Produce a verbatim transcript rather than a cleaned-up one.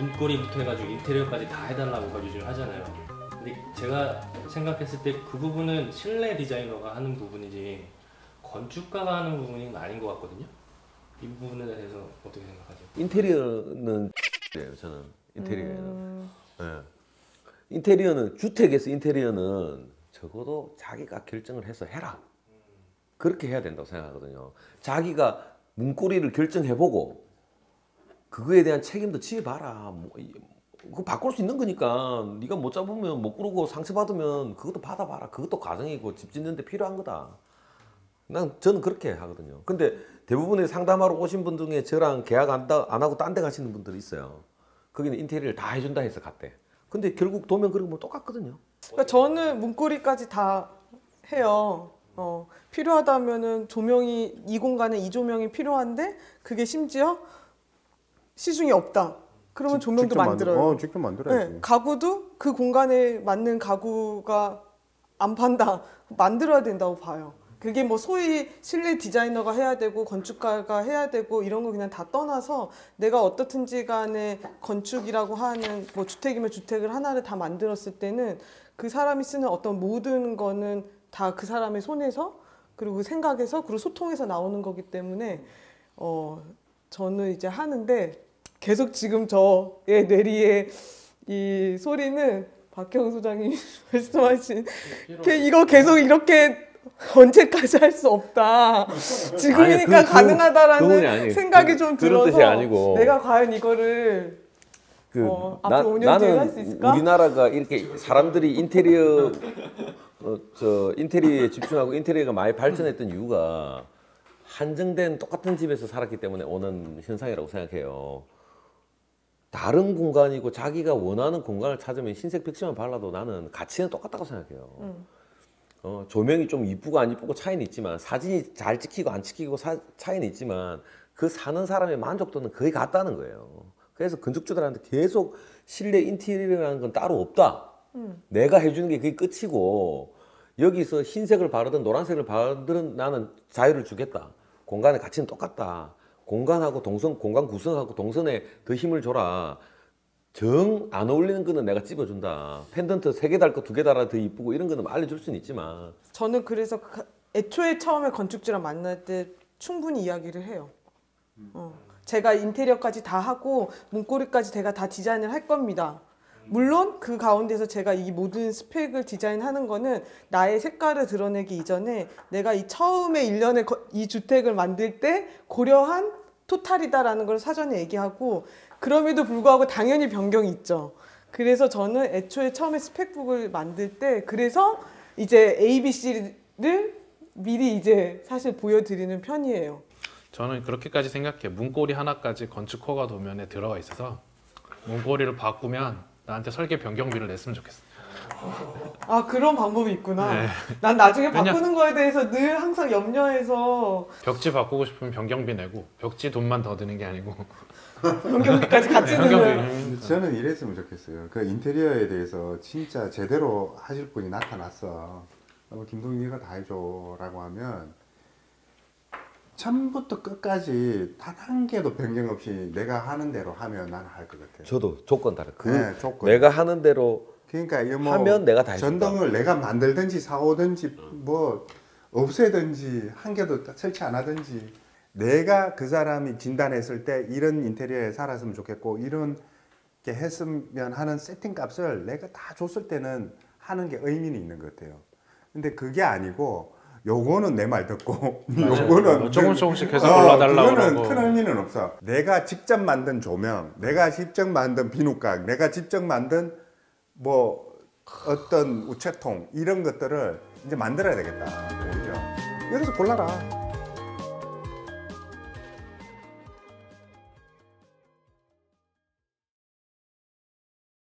문고리부터 해가지고 인테리어까지 다 해달라고 요즘 하잖아요. 근데 제가 생각했을 때 그 부분은 실내 디자이너가 하는 부분이지 건축가가 하는 부분이 아닌 것 같거든요. 이 부분에 대해서 어떻게 생각하세요? 인테리어는 X예요, 저는. 인테리어는. 음... 네. 인테리어는 주택에서 인테리어는 적어도 자기가 결정을 해서 해라. 그렇게 해야 된다고 생각하거든요. 자기가 문고리를 결정해보고 그거에 대한 책임도 지어봐라. 뭐, 그거 바꿀 수 있는 거니까 네가 못 잡으면 못 꾸르고 상처받으면 그것도 받아봐라. 그것도 과정이고 집 짓는 데 필요한 거다. 난 저는 그렇게 하거든요. 근데 대부분의 상담하러 오신 분 중에 저랑 계약 안, 안 하고 딴 데 가시는 분들이 있어요. 거기는 인테리어를 다 해준다 해서 갔대. 근데 결국 도면 그리고 뭐 똑같거든요. 그러니까 저는 문고리까지 다 해요. 어, 필요하다면은 조명이 이 공간에 이 조명이 필요한데 그게 심지어 시중에 없다. 그러면 직, 조명도 만들어요. 만, 어, 직접 만들어야지. 네, 가구도 그 공간에 맞는 가구가 안 판다. 만들어야 된다고 봐요. 그게 뭐 소위 실내 디자이너가 해야 되고 건축가가 해야 되고 이런 거 그냥 다 떠나서 내가 어떻든지 간에 건축이라고 하는 뭐 주택이면 주택을 하나를 다 만들었을 때는 그 사람이 쓰는 어떤 모든 거는 다 그 사람의 손에서 그리고 생각에서 그리고 소통에서 나오는 거기 때문에 어 저는 이제 하는데 계속 지금 저의 뇌리의 이 소리는 박형 소장님이 말씀하신 이거 계속 이렇게 언제까지 할 수 없다. 지금이니까 아니, 그, 가능하다라는 그, 생각이 좀 들어서 그런 뜻이 아니고. 내가 과연 이거를 그, 어, 나, 앞으로 오 년 뒤에 할 수 있을까? 우리나라가 이렇게 사람들이 인테리어 어, 저 인테리어에 집중하고 인테리어가 많이 발전했던 이유가 한정된 똑같은 집에서 살았기 때문에 오는 현상이라고 생각해요. 다른 공간이고 자기가 원하는 공간을 찾으면 흰색 벽지만 발라도 나는 가치는 똑같다고 생각해요. 음. 어, 조명이 좀 이쁘고 안 이쁘고 차이는 있지만 사진이 잘 찍히고 안 찍히고 사, 차이는 있지만 그 사는 사람의 만족도는 거의 같다는 거예요. 그래서 건축주들한테 계속 실내 인테리어라는 건 따로 없다. 음. 내가 해주는 게 그게 끝이고 여기서 흰색을 바르든 노란색을 바르든 나는 자유를 주겠다. 공간의 가치는 똑같다. 공간하고 동선, 공간 구성하고 동선에 더 힘을 줘라. 정 안 어울리는 거는 내가 찝어준다. 펜던트 세 개 달 거 두 개 달아 더 이쁘고 이런 거는 알려줄 수는 있지만 저는 그래서 애초에 처음에 건축주랑 만날 때 충분히 이야기를 해요. 어. 제가 인테리어까지 다 하고 문고리까지 제가 다 디자인을 할 겁니다. 물론 그 가운데서 제가 이 모든 스펙을 디자인하는 거는 나의 색깔을 드러내기 이전에 내가 이 처음에 일 년에 이 주택을 만들 때 고려한 토탈이다라는 걸 사전에 얘기하고 그럼에도 불구하고 당연히 변경이 있죠. 그래서 저는 애초에 처음에 스펙북을 만들 때 그래서 이제 에이 비 씨를 미리 이제 사실 보여드리는 편이에요. 저는 그렇게까지 생각해요. 문고리 하나까지 건축허가 도면에 들어가 있어서 문고리를 바꾸면 나한테 설계 변경비를 냈으면 좋겠어. 아, 그런 방법이 있구나. 네. 난 나중에 바꾸는 거에 대해서 늘 항상 염려해서 벽지 바꾸고 싶으면 변경비 내고 벽지 돈만 더 드는 게 아니고 변경비까지 같이 네, 드는. 저는 이랬으면 좋겠어요. 그 인테리어에 대해서 진짜 제대로 하실 분이 나타났어. 김동희가 다 해줘 라고 하면 처음부터 끝까지 단 한 개도 변경 없이 내가 하는 대로 하면 나는 할 것 같아요. 저도 조건 다르. 그 네, 조건. 내가 하는 대로 그러니까 뭐 하면 내가 다 전등을 해준다. 내가 만들든지 사오든지 뭐 없애든지 한 개도 설치 안 하든지 내가 그 사람이 진단했을 때 이런 인테리어에 살았으면 좋겠고 이런 게 했으면 하는 세팅값을 내가 다 줬을 때는 하는 게 의미는 있는 것 같아요. 근데 그게 아니고 요거는 내 말 듣고 요거는 조금 조금씩 계속 어, 올라달라고 그거는 큰 의미는 없어. 내가 직접 만든 조명, 내가 직접 만든 비누각, 내가 직접 만든 뭐 어떤 우체통 이런 것들을 이제 만들어야 되겠다. 그렇죠? 여기서 골라라.